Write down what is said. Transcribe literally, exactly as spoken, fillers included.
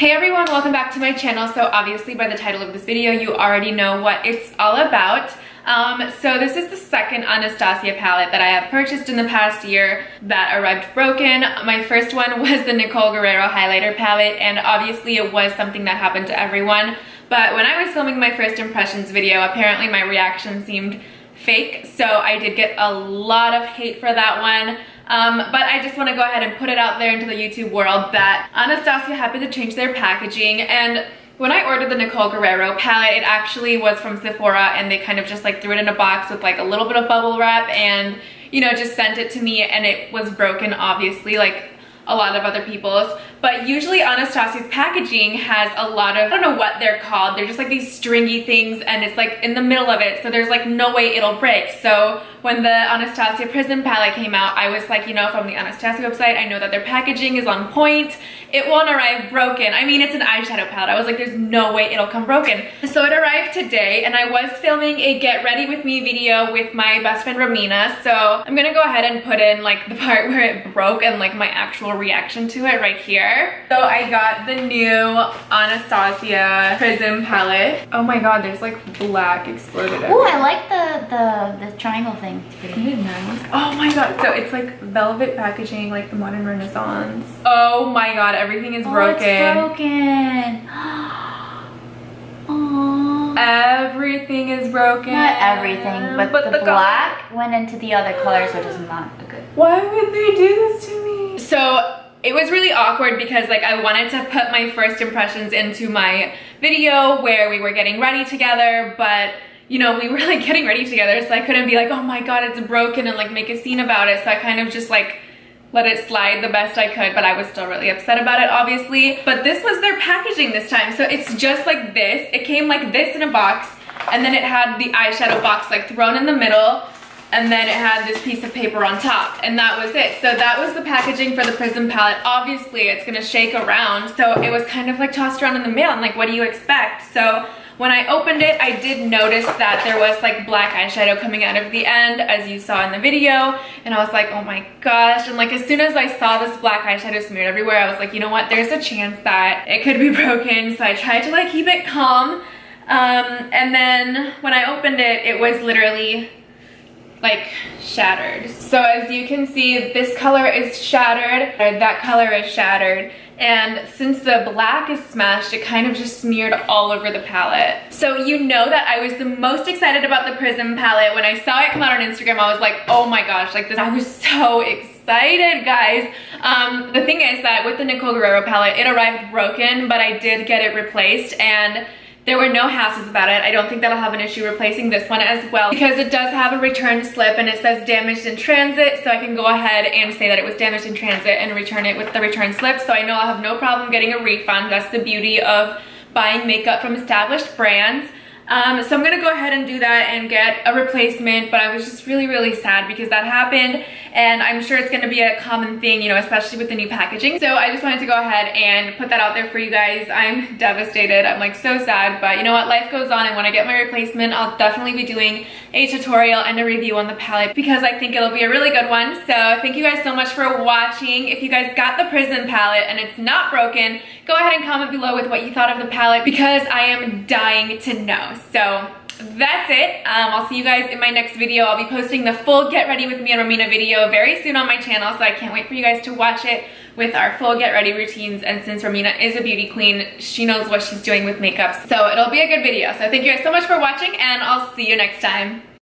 Hey everyone, welcome back to my channel. So obviously by the title of this video, you already know what it's all about. Um, so this is the second Anastasia palette that I have purchased in the past year that arrived broken. My first one was the Nicole Guerrero highlighter palette, and obviously it was something that happened to everyone. But when I was filming my first impressions video, apparently my reaction seemed fake, so I did get a lot of hate for that one. Um, but I just want to go ahead and put it out there into the YouTube world that Anastasia happened to change their packaging. And when I ordered the Nicole Guerrero palette, it actually was from Sephora, and they kind of just like threw it in a box with like a little bit of bubble wrap and, you know, just sent it to me, and it was broken, obviously, like a lot of other people's. But usually Anastasia's packaging has a lot of, I don't know what they're called, they're just like these stringy things, and it's like in the middle of it, so there's like no way it'll break. So when the Anastasia Prism palette came out, I was like, you know, from the Anastasia website, I know that their packaging is on point, it won't arrive broken. I mean, it's an eyeshadow palette, I was like, there's no way it'll come broken. So it arrived today, and I was filming a get ready with me video with my best friend Romina, so I'm gonna go ahead and put in like the part where it broke and like my actual reaction to it right here. So I got the new Anastasia Prism palette. Oh my god, there's like black exploded. Oh, I like the, the the triangle thing. Isn't it nice? Oh my god, so it's like velvet packaging, like the modern renaissance. Oh my god, everything is oh, broken. It's broken. Aww. Everything is broken. Not everything, but, but the, the black went into the other colors, which is not good. Why would they do this to me? So it was really awkward because like I wanted to put my first impressions into my video where we were getting ready together, but you know, we were like getting ready together, so I couldn't be like, oh my god, it's broken, and like make a scene about it. So I kind of just like let it slide the best I could, but I was still really upset about it, obviously. But this was their packaging this time, so it's just like this. It came like this in a box, and then it had the eyeshadow box like thrown in the middle, and then it had this piece of paper on top, and that was it. So that was the packaging for the Prism palette. Obviously it's gonna shake around, so it was kind of like tossed around in the mail, and like, what do you expect? So when I opened it, I did notice that there was like black eyeshadow coming out of the end, as you saw in the video, and I was like, oh my gosh. And like as soon as I saw this black eyeshadow smeared everywhere, I was like, you know what, there's a chance that it could be broken. So I tried to like keep it calm, um, and then when I opened it, it was literally like shattered. So as you can see, this color is shattered, or that color is shattered, and since the black is smashed, it kind of just smeared all over the palette. So you know that I was the most excited about the Prism palette. When I saw it come out on Instagram, I was like, oh my gosh, like this, I was so excited, guys. Um, the thing is that with the Nicole Guerrero palette, it arrived broken, but I did get it replaced, and there were no hassles about it. I don't think that'll have an issue replacing this one as well, because it does have a return slip and it says damaged in transit, so I can go ahead and say that it was damaged in transit and return it with the return slip. So I know I'll have no problem getting a refund. That's the beauty of buying makeup from established brands. Um, so I'm gonna go ahead and do that and get a replacement, but I was just really, really sad because that happened, and I'm sure it's gonna be a common thing, you know, especially with the new packaging. So I just wanted to go ahead and put that out there for you guys. I'm devastated, I'm like so sad, but you know what, life goes on, and when I get my replacement, I'll definitely be doing a tutorial and a review on the palette because I think it'll be a really good one. So thank you guys so much for watching. If you guys got the Prism palette and it's not broken, go ahead and comment below with what you thought of the palette, because I am dying to know. So that's it. Um, I'll see you guys in my next video. I'll be posting the full Get Ready With Me and Romina video very soon on my channel, so I can't wait for you guys to watch it with our full get ready routines. And since Romina is a beauty queen, she knows what she's doing with makeup, so it'll be a good video. So thank you guys so much for watching, and I'll see you next time.